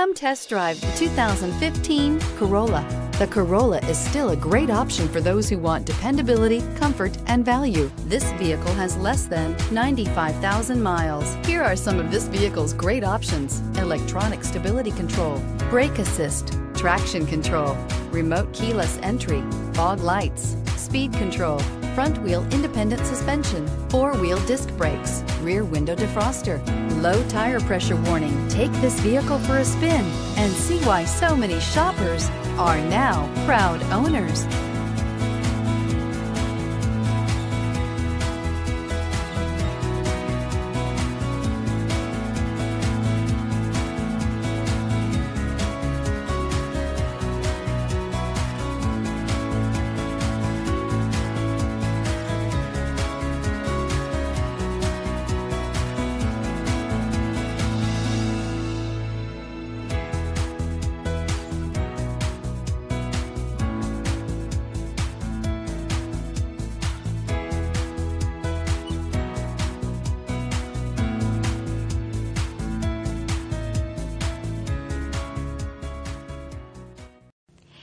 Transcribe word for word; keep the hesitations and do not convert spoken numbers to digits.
Come test drive the two thousand fifteen Corolla. The Corolla is still a great option for those who want dependability, comfort, and value. This vehicle has less than ninety-five thousand miles. Here are some of this vehicle's great options: electronic stability control, brake assist, traction control, remote keyless entry, fog lights, speed control, front wheel independent suspension, four-wheel disc brakes, rear window defroster, low tire pressure warning. Take this vehicle for a spin and see why so many shoppers are now proud owners.